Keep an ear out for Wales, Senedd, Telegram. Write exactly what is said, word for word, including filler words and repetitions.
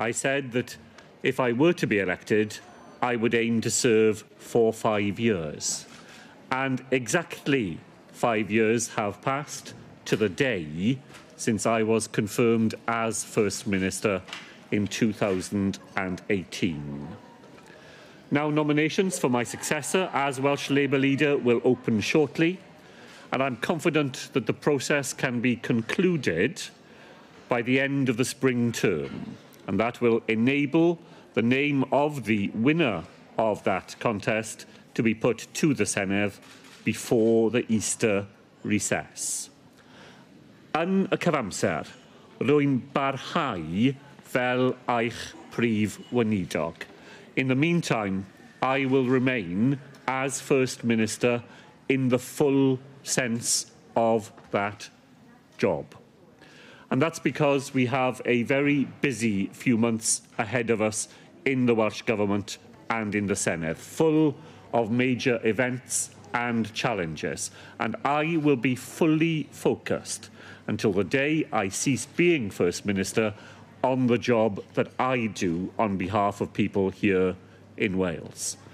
I said that if I were to be elected, I would aim to serve for five years. And exactly five years have passed to the day since I was confirmed as First Minister in two thousand eighteen. Now, nominations for my successor as Welsh Labour leader will open shortly, and I'm confident that the process can be concluded by the end of the spring term, and that will enable the name of the winner of that contest to be put to the Senedd before the Easter recess. Yn y cyfamser, rwy'n barhau fel eich prif weinidog. In the meantime, I will remain as First Minister in the full sense of that job. And that's because we have a very busy few months ahead of us in the Welsh Government and in the Senedd, full of major events and challenges. And I will be fully focused until the day I cease being First Minister on the job that I do on behalf of people here in Wales.